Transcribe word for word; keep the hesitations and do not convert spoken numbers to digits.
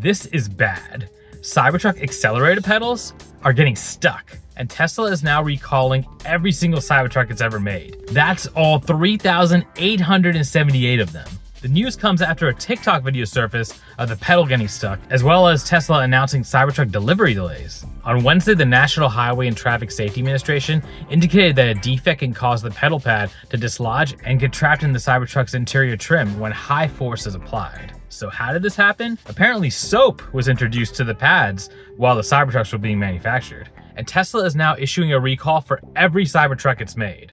This is bad. Cybertruck accelerator pedals are getting stuck, and Tesla is now recalling every single Cybertruck it's ever made. That's all three thousand eight hundred seventy-eight of them. The news comes after a TikTok video surfaced of the pedal getting stuck, as well as Tesla announcing Cybertruck delivery delays. On Wednesday, the National Highway and Traffic Safety Administration indicated that a defect can cause the pedal pad to dislodge and get trapped in the Cybertruck's interior trim when high force is applied. So how did this happen? Apparently soap was introduced to the pads while the Cybertrucks were being manufactured, and Tesla is now issuing a recall for every Cybertruck it's made.